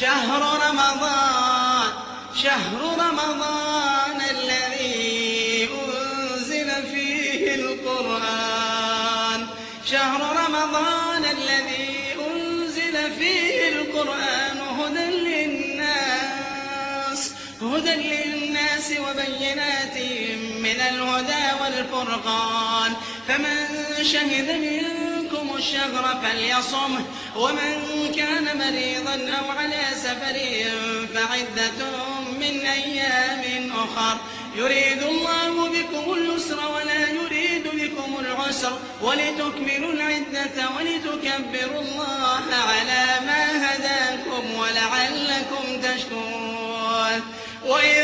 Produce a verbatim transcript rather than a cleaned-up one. شهر رمضان شهر رمضان الذي أنزل فيه القرآن شهر رمضان الذي أنزل فيه القرآن هدى للناس هدى للناس وبينات من الهدى والفرقان فمن شهد منكم الشهر فليصمه ومن كان مريضا أو على سفر فعدة من أيام أخر يريد الله بكم اليسر ولا يريد بكم العسر ولتكملوا العدة ولتكبروا الله على ما هداكم ولعلكم تشكرون.